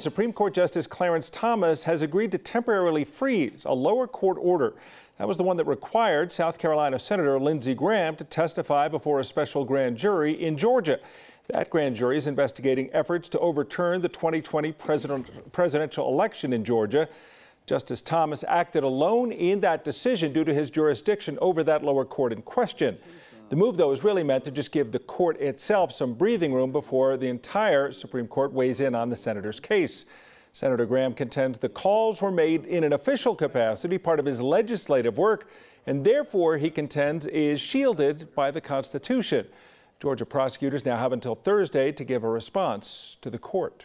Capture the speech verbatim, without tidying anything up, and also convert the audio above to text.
Supreme Court Justice Clarence Thomas has agreed to temporarily freeze a lower court order. That was the one that required South Carolina Senator Lindsey Graham to testify before a special grand jury in Georgia. That grand jury is investigating efforts to overturn the twenty twenty president, presidential election in Georgia. Justice Thomas acted alone in that decision due to his jurisdiction over that lower court in question. The move, though, is really meant to just give the court itself some breathing room before the entire Supreme Court weighs in on the senator's case. Senator Graham contends the calls were made in an official capacity, part of his legislative work, and therefore, he contends, is shielded by the Constitution. Georgia prosecutors now have until Thursday to give a response to the court.